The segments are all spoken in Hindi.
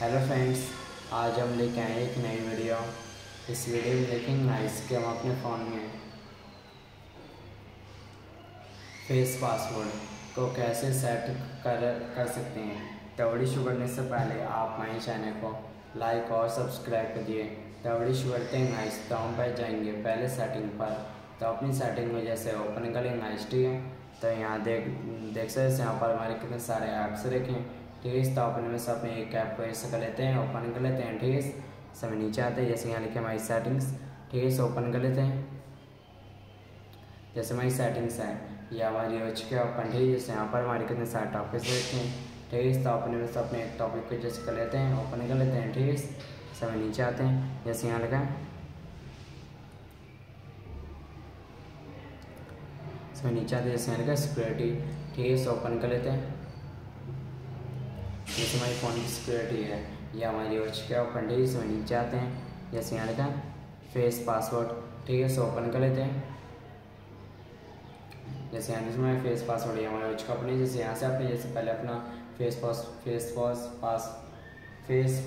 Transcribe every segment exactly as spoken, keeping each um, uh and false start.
हेलो फ्रेंड्स, आज हम लेके आए एक नई वीडियो। इस वीडियो में देखेंगे नाइस के हम अपने फ़ोन में फेस पासवर्ड को कैसे सेट कर कर सकते हैं। तवड़ी शुरू करने से पहले आप हमारे चैनल को लाइक और सब्सक्राइब कर दिए। तवड़ी शुरू करते हैं नाइस, तो हम पे जाएंगे पहले सेटिंग पर। तो अपनी सेटिंग में जैसे ओपन करें नाइस, ठीक है। तो यहाँ देख देख सकते हैं यहाँ पर हमारे कितने सारे ऐप्स रखें, ठीक है। तो अपन में से अपने एक ऐप को ऐसे कर लेते हैं, ओपन कर लेते हैं, ठीक है। सब नीचे आते हैं, जैसे यहाँ लिखे हमारी सेटिंग्स, ठीक है। सो ओपन कर लेते हैं, जैसे हमारी सेटिंग्स है ये हमारी हो चुकी है ओपन, ठीक है। जैसे यहाँ पर हमारे कितने सारे टॉपिक्स रखे हैं, ठीक है। तो अपने में से अपने एक टॉपिक को जैसे कर लेते हैं, ओपन कर लेते हैं, ठीक है। सब नीचे आते हैं, जैसे यहाँ लिखा सब नीचे आते हैं, जैसे यहाँ लिखा सिक्योरिटी, ठीक है। सो ओपन कर लेते हैं, जैसे हमारी फ़ोन की सिक्योरिटी है ये हमारी हो चुकी है ओपन, ठीक है। इसमें नीचे आते हैं, जैसे यहाँ लिखा फेस पासवर्ड, ठीक है। सो ओपन कर लेते हैं, जैसे यहाँ इसमें फेस पासवर्ड ये हमारा हो चुका ओपन। जैसे यहाँ से आपने जैसे पहले अपना face pass face pass pass face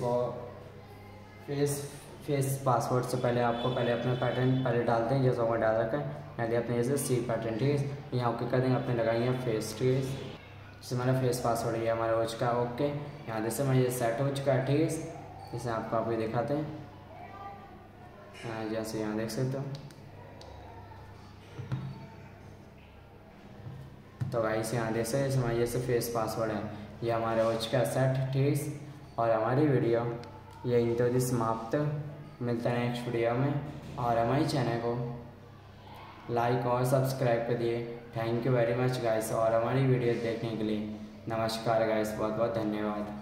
face face password से पहले आपको पहले अपना पैटर्न पहले डालते हैं, जैसे हमारे डाल रखा है पहले अपने जैसे सी पैटर्न, ठीक है। यहाँ ओके कर देंगे, अपने लगाएंगे फेस, ठीक है। जैसे हमारा फेस पासवर्ड ये हमारा हो चुका है ओके। यहाँ जैसे हमारे ये सेट हो चुका है, ठीक है। जैसे आपको आप ये दिखाते हैं, जैसे यहाँ देख सकते हो। तो गाइस यहाँ देख सकते हमारे जैसे फेस पासवर्ड है ये हमारा हो चुका है सेट, ठीक है। और हमारी वीडियो यही तो समाप्त, मिलता है नेक्स्ट वीडियो में। और हमारे चैनल को लाइक और सब्सक्राइब कर दिए। Thank you very much guys, और हमारी वीडियो देखने के लिए नमस्कार गाइस, बहुत बहुत धन्यवाद।